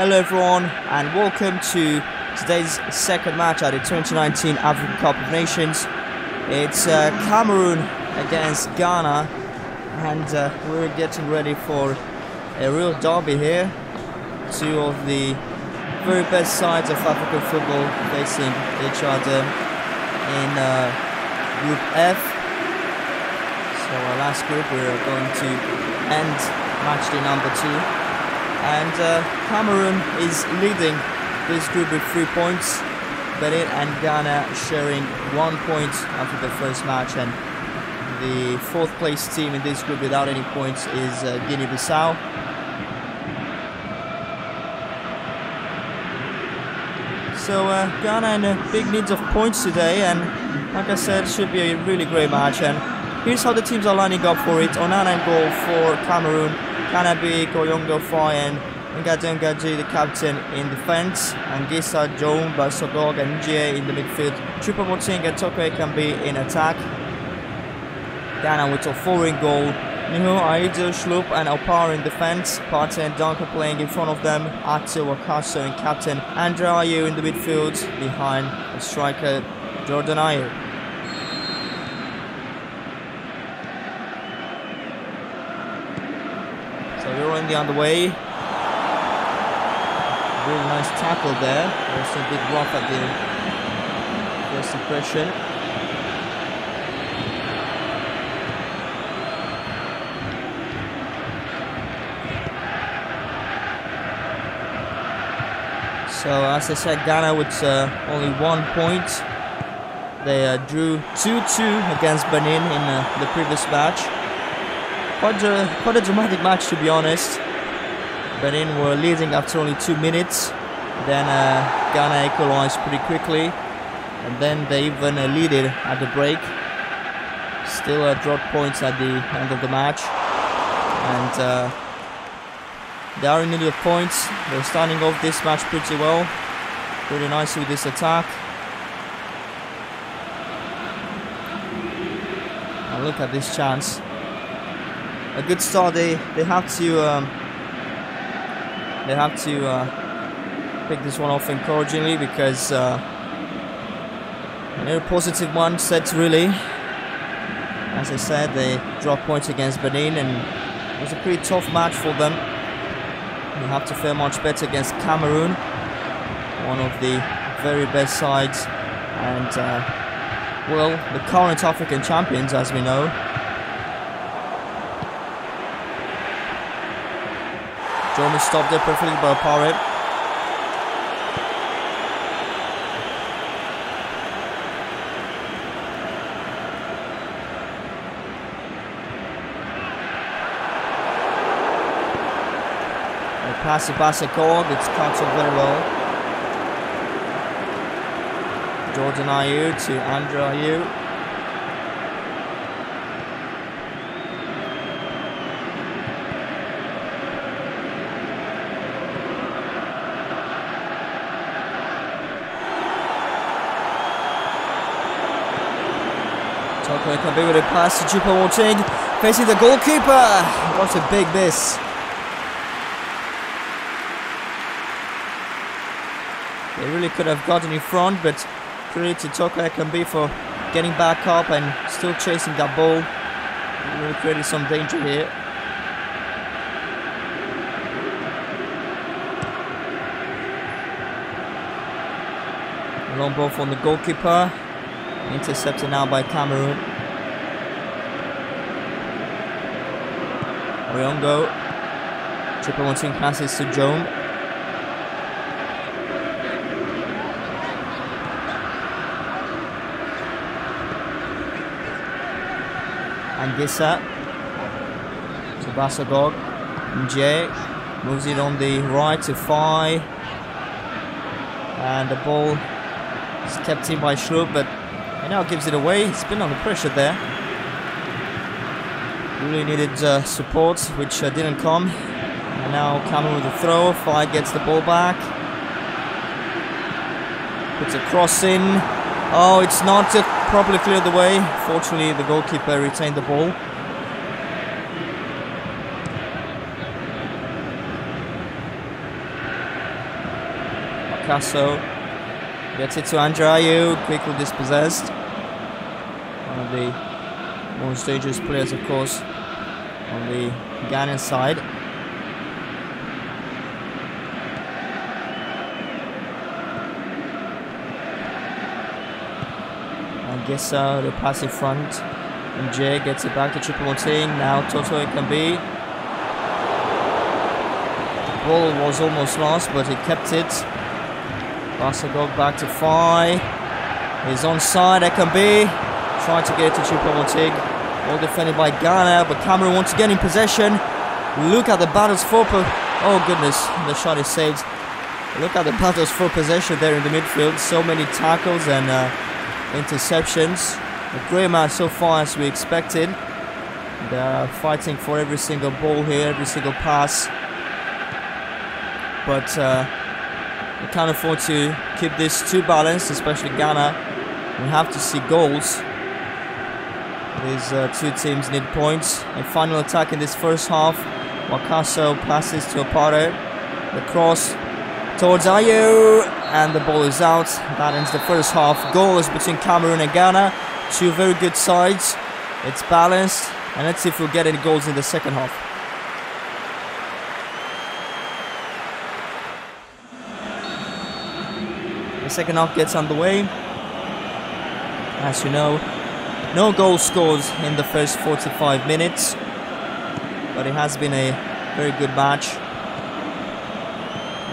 Hello everyone and welcome to today's second match at the 2019 Africa Cup of Nations. It's Cameroon against Ghana, and we're getting ready for a real derby here. Two of the very best sides of African football facing each other in Group F. So our last group, we're going to end match day number 2. And Cameroon is leading this group with 3 points, Benin and Ghana sharing 1 point after the first match, and the fourth place team in this group without any points is Guinea-Bissau. So Ghana in big needs of points today, and like I said, should be a really great match. And here's how the teams are lining up for it. Onana in goal for Cameroon, Kanabe, Koyongo, Fai and Ngadjungadji the captain in defence, and Gisa, Joan, Bassogog and Njie in the midfield, Choupo-Moting and Toko Ekambi in attack. Ghana with Tofori in goal, Nuhu, Aido, Schlupp and Alpar in defence, Partey and Dunka playing in front of them, Ati Wakaso in captain, André Ayew in the midfield, behind the striker Jordan Ayew. Underway. Really nice tackle there. Also a bit rough at the first impression. So as I said, Ghana with only 1 point. They drew 2-2 against Benin in the previous match. Quite a dramatic match, to be honest. Benin were leading after only 2 minutes. Then Ghana equalized pretty quickly, and then they even leaded at the break. Still dropped points at the end of the match, and they are in need of points. They're starting off this match pretty well, pretty nicely with this attack. And look at this chance. A good start. They have to pick this one off encouragingly, because a very positive one set really. As I said, they dropped points against Benin, and it was a pretty tough match for them. They have to fare much better against Cameroon, one of the very best sides, and well, the current African champions, as we know. Almost stopped there perfectly by Parrot. The pass to Bassogog, it's cut off very well. Jordan Ayew to André Ayew. Kanabe with a pass to Choupo-Moting, facing the goalkeeper. What a big miss. They really could have gotten in front, but credit to Toko Ekambi for getting back up and still chasing that ball. Really created some danger here. Long ball from the goalkeeper. Intercepted now by Cameroon. Koyongo. Choupo-Moting passes to Joan. Anguissa to Bassogog. Njie moves it on the right to Fai, and the ball is kept in by Schlupp, but and now gives it away. He's been under pressure there. Really needed support, which didn't come. And now Cameroon with the throw. Fai gets the ball back. Puts a cross in. Oh, it's not properly cleared the way. Fortunately, the goalkeeper retained the ball. Picasso. Gets it to André Ayew, quickly dispossessed. One of the most dangerous players, of course, on the Ghanaian side. Gisa, the pass in front. Njie gets it back to Choupo-Moting. Now Toko Ekambi. The ball was almost lost, but he kept it. Bassogog back to Fai. He's onside. Ekambi trying to get it to Choupo-Moting. All defended by Ghana, but Cameroon once again in possession. Look at the battles for... oh goodness, the shot is saved. Look at the battles for possession there in the midfield. So many tackles and interceptions. A great match so far, as we expected. They're fighting for every single ball here, every single pass, but we can't afford to keep this too balanced, especially Ghana. We have to see goals. These two teams need points. A final attack in this first half. Wakaso passes to Partey. The cross towards Ayew, and the ball is out. That ends the first half. Goals between Cameroon and Ghana. Two very good sides. It's balanced, and let's see if we'll get any goals in the second half. The second half gets underway. As you know, no goal scored in the first 45 minutes, but it has been a very good match.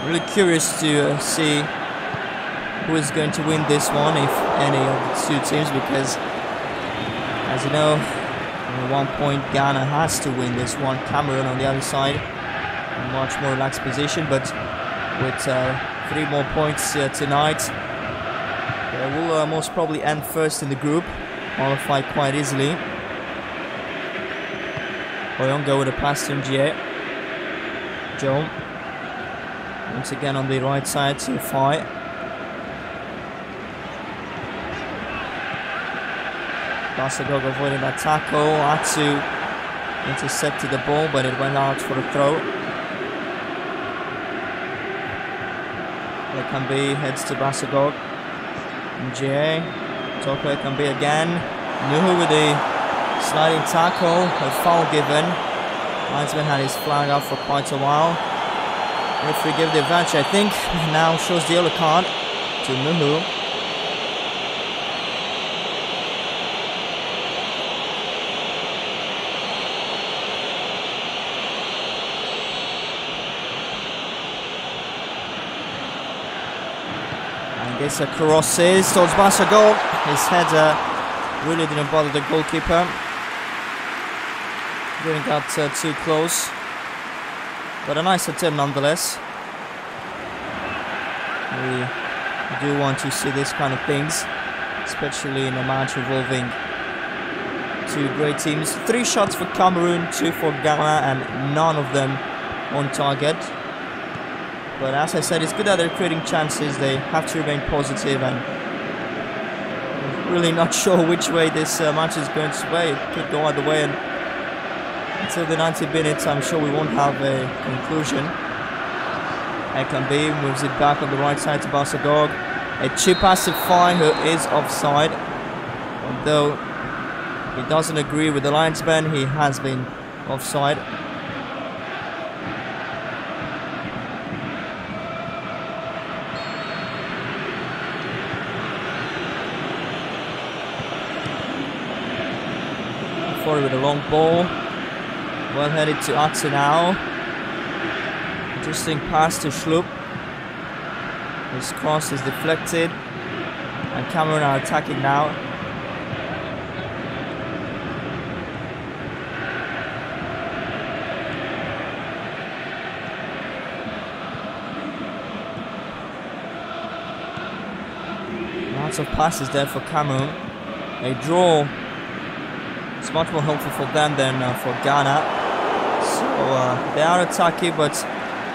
Really curious to see who is going to win this one, if any of the two teams, because as you know, on 1 point Ghana has to win this one. Cameroon on the other side, a much more relaxed position, but with 3 more points tonight, they will most probably end first in the group, qualify quite easily. Koyongo with a pass to Njie. Joan once again on the right side to Fai. Bassogog avoiding that tackle. Atsu intercepted the ball, but it went out for a throw. Ekambi heads to Bassogog. Njie. Toko Ekambi again. Nuhu with the sliding tackle. A foul given. Linesman had his flag out for quite a while. Referee gave the advantage, I think. Now shows the yellow card to Nuhu. And Gisa crosses towards Bassogog. His header really didn't bother the goalkeeper. Didn't get too close, but a nice attempt nonetheless. We do want to see this kind of things, especially in a match involving two great teams. 3 shots for Cameroon, 2 for Ghana, and none of them on target. But as I said, it's good that they're creating chances. They have to remain positive, and really not sure which way this match is going to play. It could go either way, and until the 90 minutes, I'm sure we won't have a conclusion. Ekambi moves it back on the right side to Bassogog. A chip pass to Fai, who is offside. Although he doesn't agree with the linesman, he has been offside. Fai with a long ball. Well headed to Atsu now. Interesting pass to Schlupp. His cross is deflected, and Cameroon are attacking now. Lots of passes there for Cameroon. A draw is much more helpful for them than for Ghana. So they are attacking, but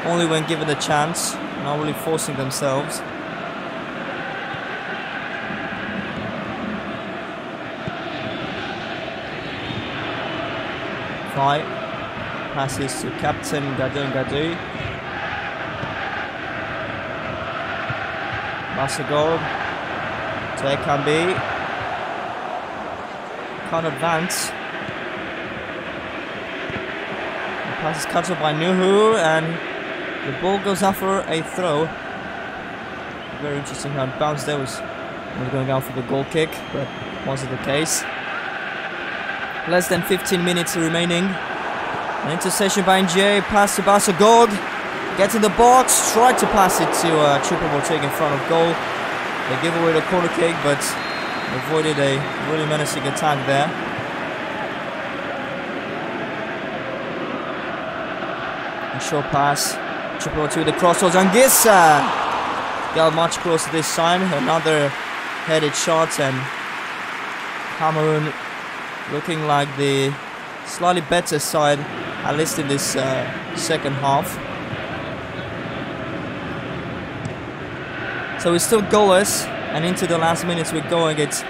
only when given a chance, not really forcing themselves. Fai passes to captain Ngadjungadji. Bassogog. To Ekambi. Can't advance. The pass is cut up by Nuhu and the ball goes out for a throw. Very interesting how it bounced. There was going down for the goal kick, but wasn't the case. Less than 15 minutes remaining. An interception by Njie, pass to Bassogog. Gets in the box, tried to pass it to Choupo-Moting in front of goal. They give away the corner kick, but avoided a really menacing attack there. A short pass, Choupo-Moting with the crossroads, and Gisa got much closer this time. Another headed shot, and Cameroon looking like the slightly better side, at least in this second half. So it's still goalless, and into the last minutes we're going. It's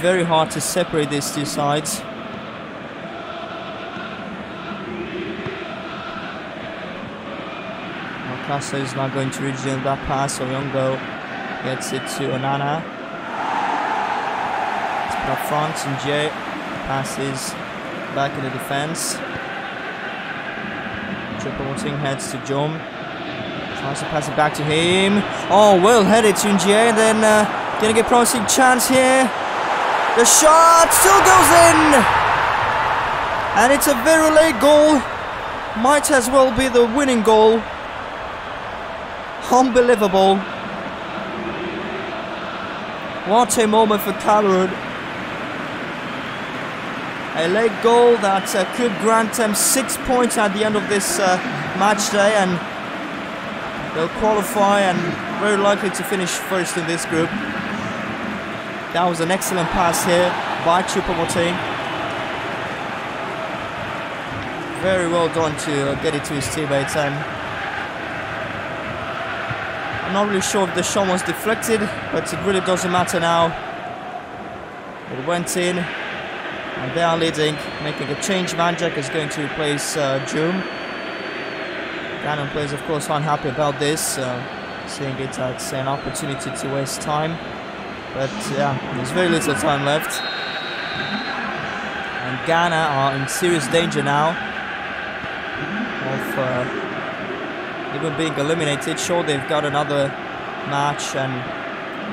very hard to separate these two sides. Picasso is not going to redeem that pass, so Yongo gets it to Onana. It's put up front, and Njie passes back in the defense. Choupo-Moting heads to Jom. Tries to pass it back to him. Oh, well headed to Njie, and then getting a promising chance here. The shot still goes in! And it's a very late goal. Might as well be the winning goal. Unbelievable. What a moment for Calrud. A late goal that could grant them 6 points at the end of this match day, and they'll qualify and very likely to finish first in this group. That was an excellent pass here by Choupo-Moting. Very well done to get it to his teammates, and I'm not really sure if the shot was deflected, but it really doesn't matter now. It went in. And they are leading, making a change. Manjak is going to replace Joan. Ghana players, of course, unhappy about this, seeing it as an opportunity to waste time. But yeah, there's very little time left. And Ghana are in serious danger now of even being eliminated. Sure, they've got another match, and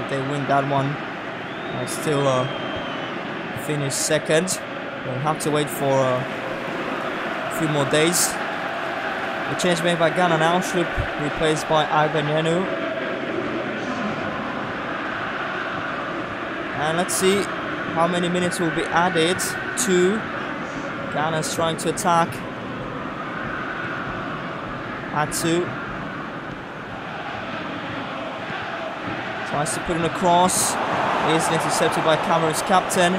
if they win that one, they're still finish second. We'll have to wait for a few more days. The change made by Ghana now. Should be replaced by Ivan Yenu. And let's see how many minutes will be added to Ghana's trying to attack. Atsu tries to put in a cross. Is intercepted by Cameroon's captain.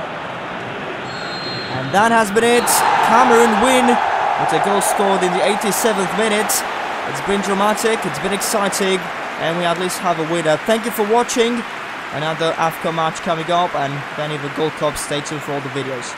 And that has been it. Cameroon win with a goal scored in the 87th minute. It's been dramatic, it's been exciting, and we at least have a winner. Thank you for watching. Another AFCON match coming up, and then even Gold Cup. Stay tuned for all the videos.